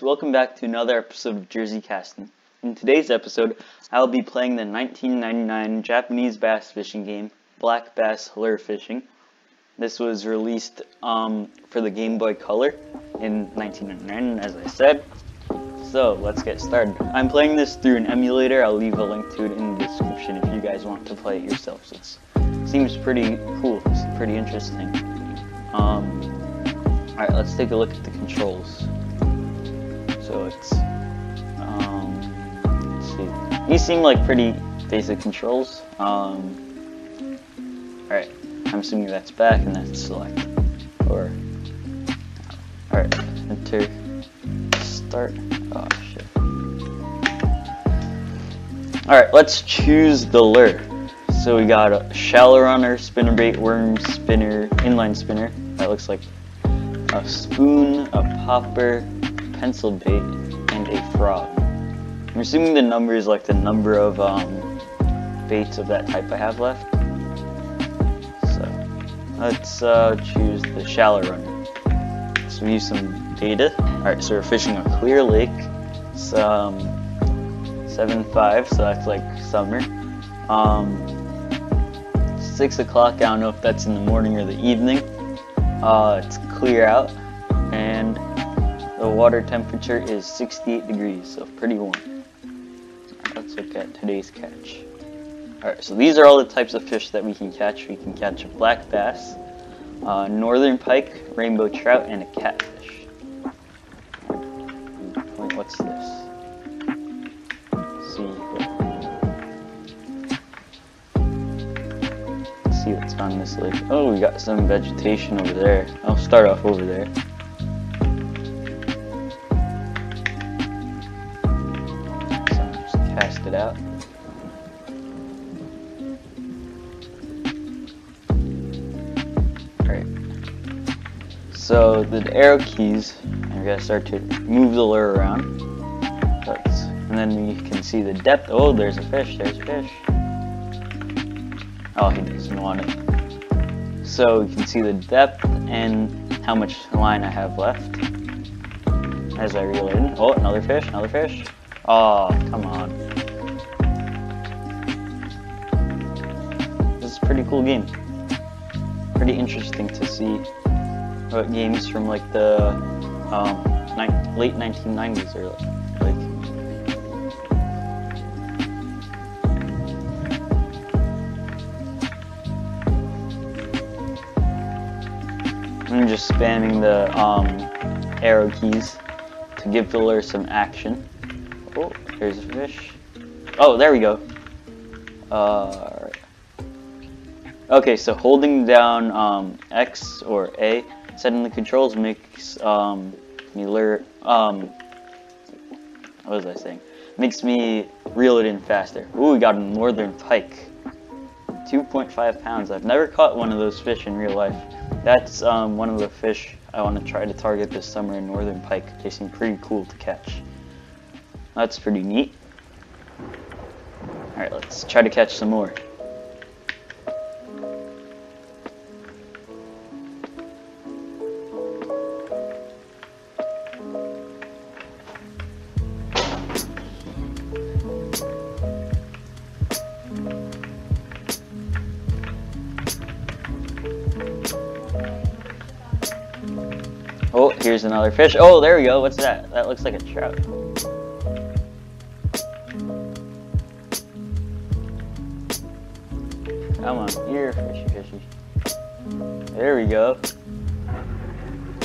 Welcome back to another episode of Jersey Casting. In today's episode, I will be playing the 1999 Japanese bass fishing game, Black Bass Lure Fishing. This was released for the Game Boy Color in 1999, as I said. So, let's get started. I'm playing this through an emulator. I'll leave a link to it in the description if you guys want to play it yourselves. It seems pretty cool. It's pretty interesting. Alright, let's take a look at the controls. So it's, let's see, these seem like pretty basic controls. Alright, I'm assuming that's back and that's select, or, alright, enter, start, oh shit. Alright, let's choose the lure. So we got a shallow runner, spinnerbait, worm spinner, inline spinner, that looks like a spoon, a popper, pencil bait, and a frog. I'm assuming the number is like the number of baits of that type I have left. So let's choose the shallow runner. So we use some data. Alright, so we're fishing a clear lake. It's 7:05, so that's like summer. 6 o'clock, I don't know if that's in the morning or the evening. It's clear out, and the water temperature is 68 degrees, so pretty warm. Let's look at today's catch. Alright, so these are all the types of fish that we can catch. We can catch a black bass, northern pike, rainbow trout, and a catfish. What's this? Let's see what's on this lake. Oh, we got some vegetation over there. I'll start off over there. Cast it out. Alright. So the arrow keys, we're gonna start to move the lure around. And then you can see the depth. Oh, there's a fish, there's a fish. Oh, he doesn't want it. So you can see the depth and how much line I have left. As I reel in. Oh, another fish, another fish. Oh, come on. This is a pretty cool game. Pretty interesting to see about games from like the late 1990s or like. I'm just spamming the arrow keys to give the lure some action. Oh, there's a fish. Oh, there we go. Alright. Okay, so holding down X or A, setting the controls makes me lure. What was I saying? Makes me reel it in faster. Ooh, we got a northern pike. 2.5 pounds. I've never caught one of those fish in real life. That's one of the fish I want to try to target this summer in northern pike. They seem pretty cool to catch. That's pretty neat. Alright, let's try to catch some more. Oh, here's another fish. Oh, there we go. What's that? That looks like a trout. Come on, here, fishy, fishy. There we go.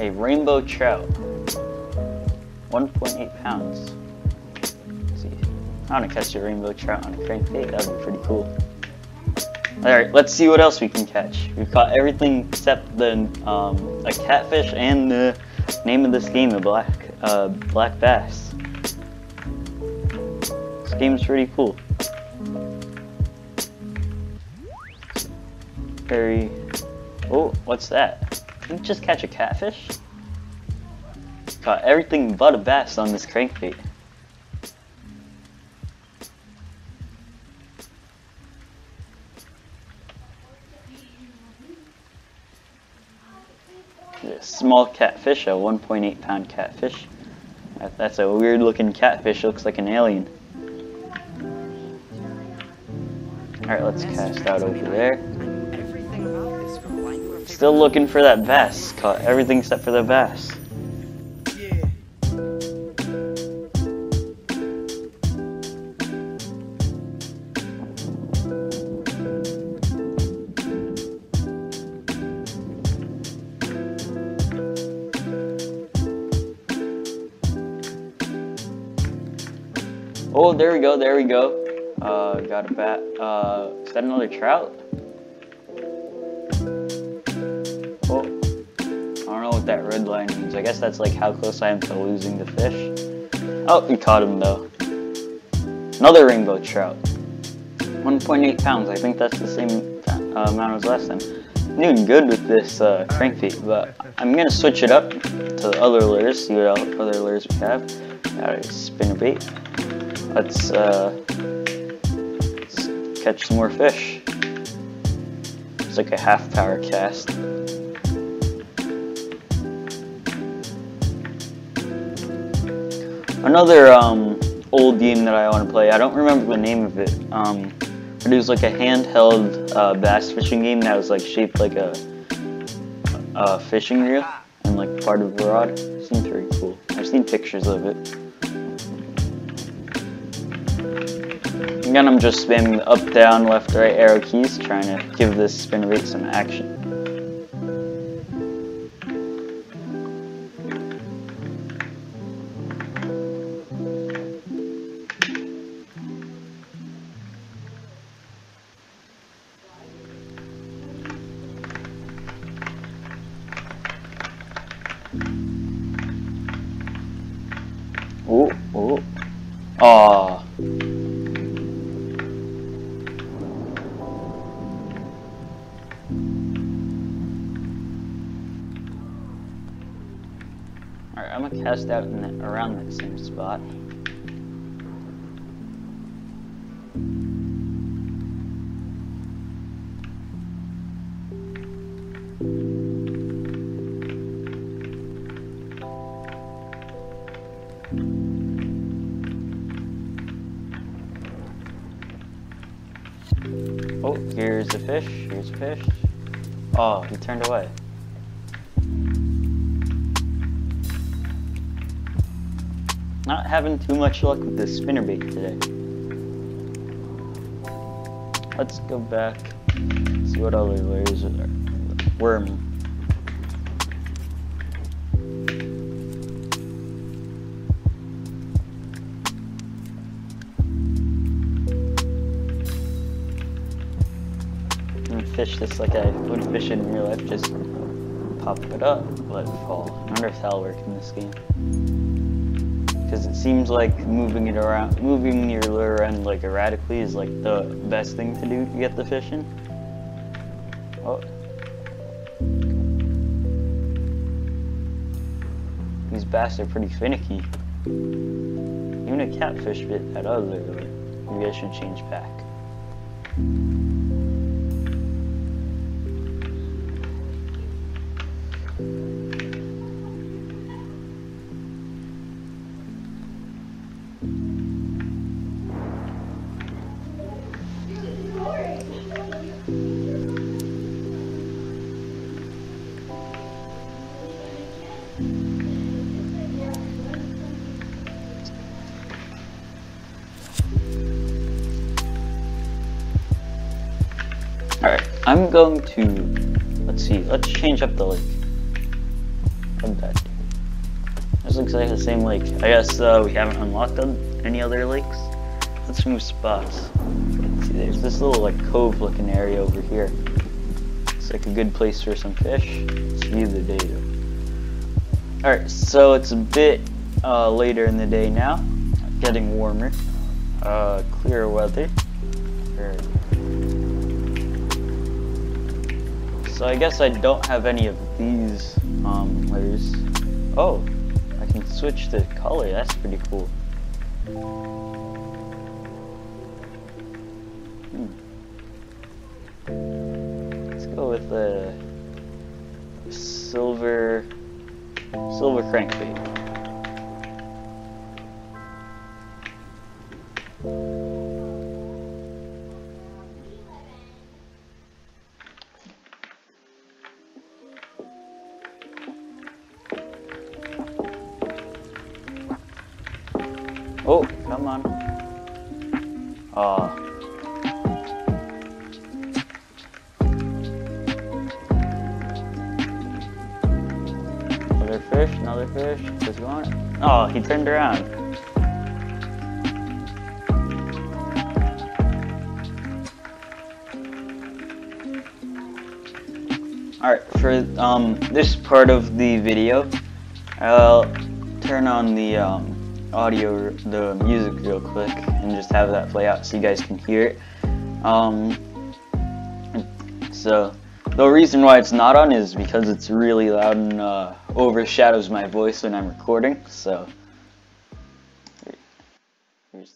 A rainbow trout. 1.8 pounds. Let's see. I want to catch a rainbow trout on a crankbait. That would be pretty cool. Alright, let's see what else we can catch. We've caught everything except the a catfish and the name of this game, the black bass. This game's pretty cool. Oh, what's that? Didn't just catch a catfish? Caught everything but a bass on this crankbait. This small catfish, a 1.8 pound catfish. That's a weird looking catfish, looks like an alien. Alright, let's cast out over there. Still looking for that bass. Caught everything except for the bass. Oh, there we go, there we go. Got a bat. Is that another trout? Oh, I don't know what that red line means. I guess that's like how close I am to losing the fish. Oh, we caught him though. Another rainbow trout. 1.8 pounds. I think that's the same amount as last time. I'm doing good with this crankbait, but I'm going to switch it up to the other lures, see what other lures we have. Got a spinnerbait. Let's catch some more fish. It's like a half power cast. Another old game that I want to play, I don't remember the name of it, but it was like a handheld bass fishing game that was like shaped like a fishing reel and like part of the rod. It seemed very cool. I've seen pictures of it. Again, I'm just spamming the up, down, left, right arrow keys, trying to give this spinnerbait some action. Oh, oh, ah. Alright, I'm gonna cast out in that, around that same spot. Oh, here's the fish, here's the fish. Oh, he turned away. Not having too much luck with this spinnerbait today. Let's go back, see what other layers are. Worm. I'm gonna fish this like I would fish it in real life, just pop it up, let it fall. I wonder if that'll work in this game. Because it seems like moving it around, moving your lure around like erratically is like the best thing to do to get the fish in. Oh, these bass are pretty finicky. Even a catfish bit that other lure. Maybe I should change back. Alright, I'm going to, let's see, let's change up the lake. How'd that do? This looks like the same lake. I guess we haven't unlocked any other lakes. Let's move spots. Let's see, there's this little like cove looking area over here. It's like a good place for some fish. Let's view the data. Alright, so it's a bit later in the day now. Getting warmer. Clear weather. So I guess I don't have any of these layers. Oh, I can switch the color, that's pretty cool. Let's go with the silver crankbait. Oh, come on. Oh. Another fish, just going. Oh, he turned around. Alright, for this part of the video, I'll turn on the audio, the music real quick, and just have that play out so you guys can hear it. So, the reason why it's not on is because it's really loud and overshadows my voice when I'm recording, so... Here's...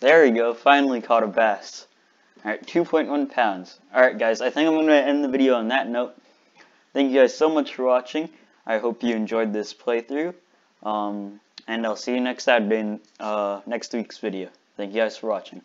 There we go, finally caught a bass. Alright, 2.1 pounds. Alright guys, I think I'm going to end the video on that note. Thank you guys so much for watching. I hope you enjoyed this playthrough. And I'll see you next Saturday in next week's video. Thank you guys for watching.